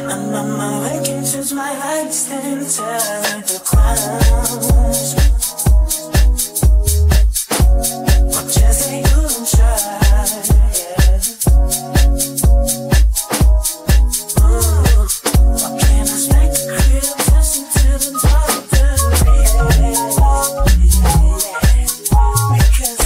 I'm on my way, can choose my height, stand tall like the clouds. I'm just a young child, yeah. Ooh, I can't expect the crib, touching to the top of the bed. Because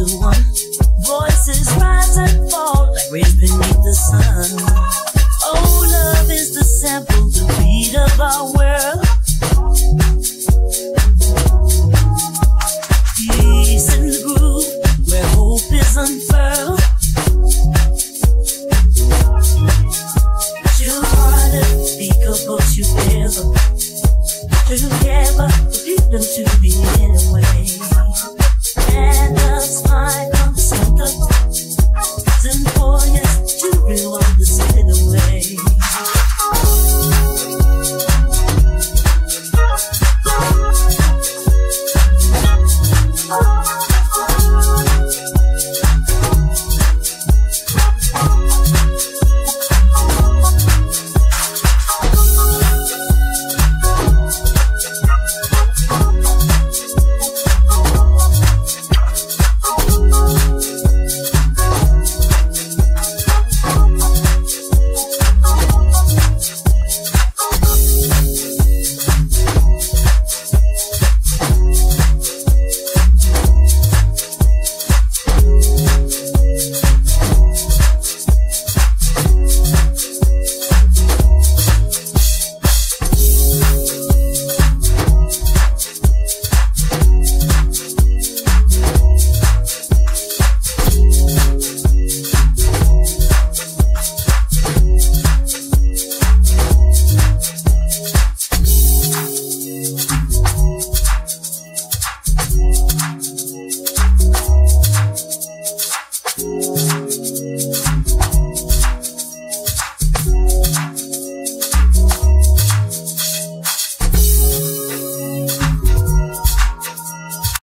of my job. Voices rise and fall like rays beneath the sun.